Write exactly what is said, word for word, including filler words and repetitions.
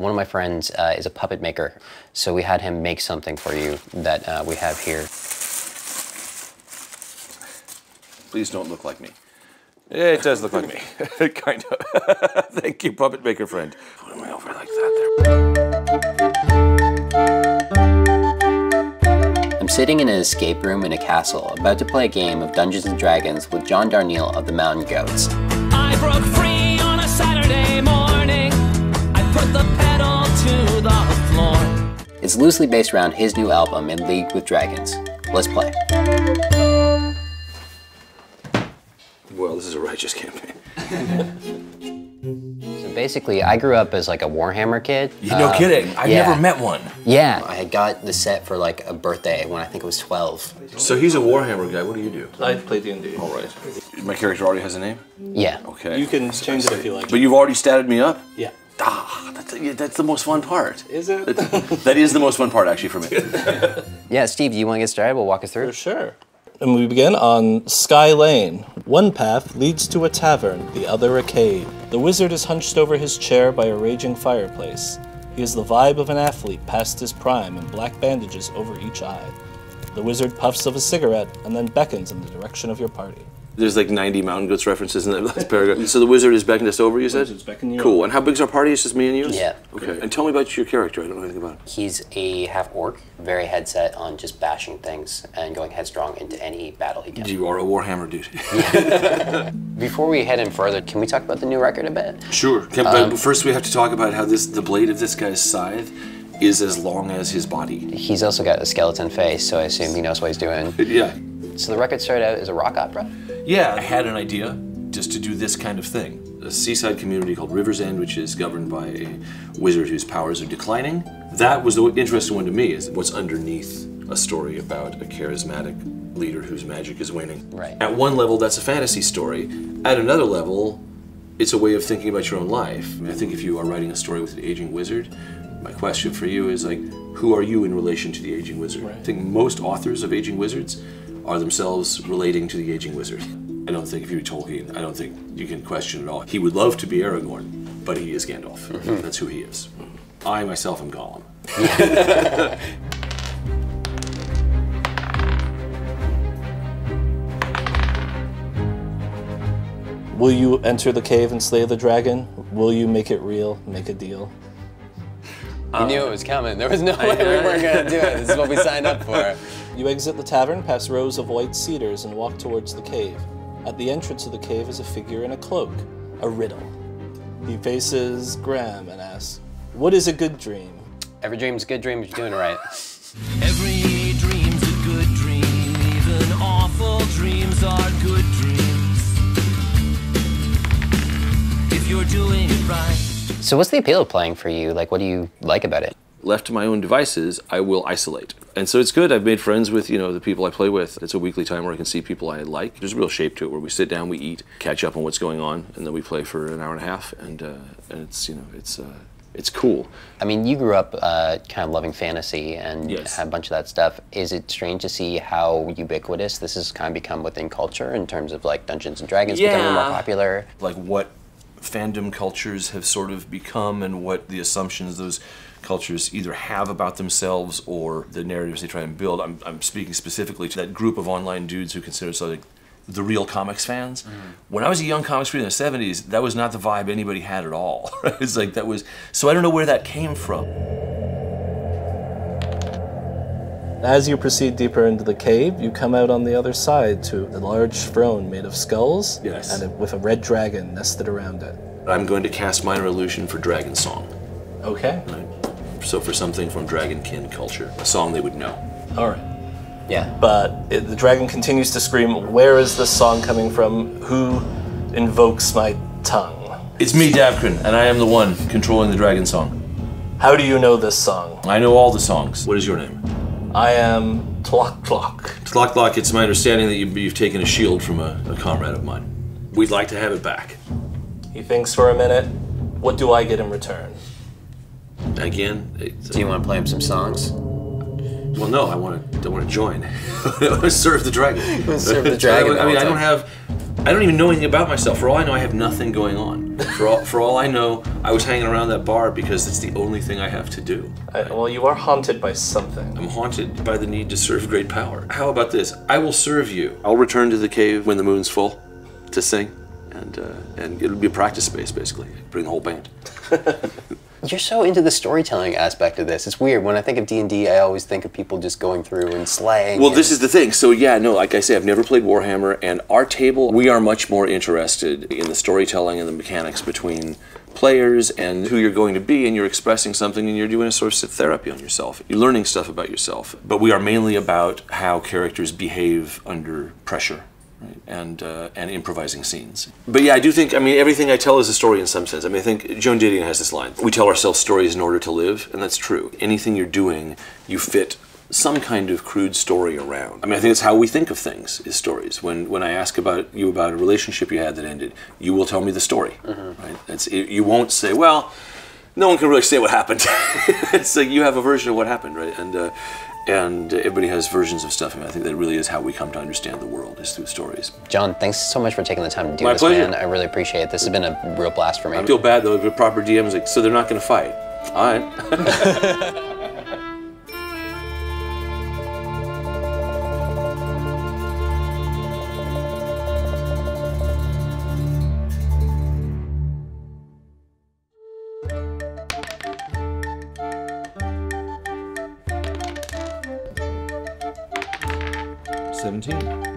One of my friends uh, is a puppet maker, so we had him make something for you that uh, we have here. Please don't look like me. It does look like me, kind of. Thank you, puppet maker friend. Put me over like that there. I'm sitting in an escape room in a castle, about to play a game of Dungeons and Dragons with John Darnielle of the Mountain Goats. I broke free on a Saturday morning. I put the pedal to the floor. It's loosely based around his new album, In League with Dragons. Let's play. Well, this is a righteous campaign. So basically, I grew up as like a Warhammer kid. You're no um, kidding. I've yeah. never met one. Yeah, I had got the set for like a birthday when I think it was twelve. So he's a Warhammer guy. What do you do? I play D and D. All right. My character already has a name? Yeah. Okay. You can change it if you like. But you've already statted me up? Yeah. Ah, that's, that's the most fun part. Is it? That, that is the most fun part, actually, for me. Yeah, Steve, do you want to get started? We'll walk us through. For sure. And we begin on Sky Lane. One path leads to a tavern, the other a cave. The wizard is hunched over his chair by a raging fireplace. He has the vibe of an athlete past his prime and black bandages over each eye. The wizard puffs of a cigarette and then beckons in the direction of your party. There's like ninety Mountain Goats references in that last paragraph. So the wizard is beckoned us over, you said? The wizard's beckoned you. Cool. And how big's our party? It's just me and you? Yeah. Okay. And tell me about your character. I don't know anything about him. He's a half-orc, very head set on just bashing things and going headstrong into any battle he can. You are a Warhammer dude. Yeah. Before we head in further, can we talk about the new record a bit? Sure. Can, um, but first we have to talk about how this the blade of this guy's scythe is as long as his body. He's also got a skeleton face, so I assume he knows what he's doing. Yeah. So the record started out as a rock opera? Yeah, I had an idea just to do this kind of thing. A seaside community called River's End, which is governed by a wizard whose powers are declining. That was the interesting one to me, is what's underneath a story about a charismatic leader whose magic is waning. Right. At one level, that's a fantasy story. At another level, it's a way of thinking about your own life. I think if you are writing a story with an aging wizard, my question for you is, like, who are you in relation to the aging wizard? Right. I think most authors of aging wizards are themselves relating to the aging wizard. I don't think if you're Tolkien, I don't think you can question at all. He would love to be Aragorn, but he is Gandalf. Mm-hmm. That's who he is. I myself am Gollum. Will you enter the cave and slay the dragon? Will you make it real? Make a deal? You um, knew it was coming. There was no way we weren't going to do it. This is what we signed up for. You exit the tavern, past rows of white cedars, and walk towards the cave. At the entrance of the cave is a figure in a cloak, a riddle. He faces Graham and asks, "What is a good dream?" Every dream's a good dream if you're doing it right. Every dream's a good dream, even awful dreams are good dreams, if you're doing it right. So what's the appeal of playing for you? Like, what do you like about it? Left to my own devices, I will isolate. And so it's good. I've made friends with, you know, the people I play with. It's a weekly time where I can see people I like. There's a real shape to it where we sit down, we eat, catch up on what's going on, and then we play for an hour and a half. And, uh, and it's, you know, it's, uh, it's cool. I mean, you grew up uh, kind of loving fantasy and yes. had a bunch of that stuff. Is it strange to see how ubiquitous this has kind of become within culture in terms of like Dungeons and Dragons yeah. becoming more popular? Like what fandom cultures have sort of become and what the assumptions those cultures either have about themselves or the narratives they try and build. I'm, I'm speaking specifically to that group of online dudes who consider themselves like the real comics fans. Mm-hmm. When I was a young comics reader in the seventies, that was not the vibe anybody had at all. It's like that was, so I don't know where that came from. As you proceed deeper into the cave, you come out on the other side to a large throne made of skulls yes. and a, with a red dragon nested around it. I'm going to cast Minor Illusion for Dragon Song. Okay. So for something from Dragonkin culture, a song they would know. All right. Yeah. But it, the dragon continues to scream, "Where is this song coming from? Who invokes my tongue?" It's me, Davkrin, and I am the one controlling the dragon song. How do you know this song? I know all the songs. What is your name? I am Tloc Tloc. Tloc Tloc, it's my understanding that you've, you've taken a shield from a, a comrade of mine. We'd like to have it back. He thinks for a minute. What do I get in return? Again, it's, do you want to play him some songs? Well, no, I want to. I want to join. Serve the dragon. Serve the dragon. I, I mean, I don't have I don't even know anything about myself. For all I know, I have nothing going on. For all, for all I know, I was hanging around that bar because it's the only thing I have to do. I, well, you are haunted by something. I'm haunted by the need to serve great power. How about this? I will serve you. I'll return to the cave when the moon's full to sing, and uh, and it'll be a practice space, basically. Bring the whole band. You're so into the storytelling aspect of this. It's weird. When I think of D and D, I always think of people just going through and slaying. Well, and this is the thing. So yeah, no, like I say, I've never played Warhammer, and our table, we are much more interested in the storytelling and the mechanics between players and who you're going to be, and you're expressing something, and you're doing a sort of therapy on yourself. You're learning stuff about yourself. But we are mainly about how characters behave under pressure. Right. And uh, and improvising scenes. But yeah, I do think, I mean, everything I tell is a story in some sense. I mean, I think Joan Didion has this line, we tell ourselves stories in order to live, and that's true. Anything you're doing, you fit some kind of crude story around. I mean, I think that's how we think of things, is stories. When when I ask about you about a relationship you had that ended, you will tell me the story. Mm-hmm. Right? That's, it, you won't say, well, no one can really say what happened. It's like you have a version of what happened, right? And. Uh, And everybody has versions of stuff, and I think that really is how we come to understand the world, is through stories. John, thanks so much for taking the time to do My this, pleasure. man. I really appreciate it. This has been a real blast for me. I feel bad, though, if a proper D M's like, so they're not going to fight. All right. seventeen.